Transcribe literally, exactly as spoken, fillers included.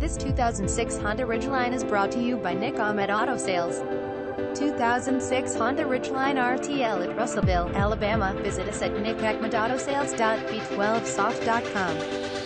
This two thousand six Honda Ridgeline is brought to you by Nick Ahmed Auto Sales. two thousand six Honda Ridgeline R T L at Russellville, Alabama. Visit us at nick ahmed auto sales dot v twelve soft dot com.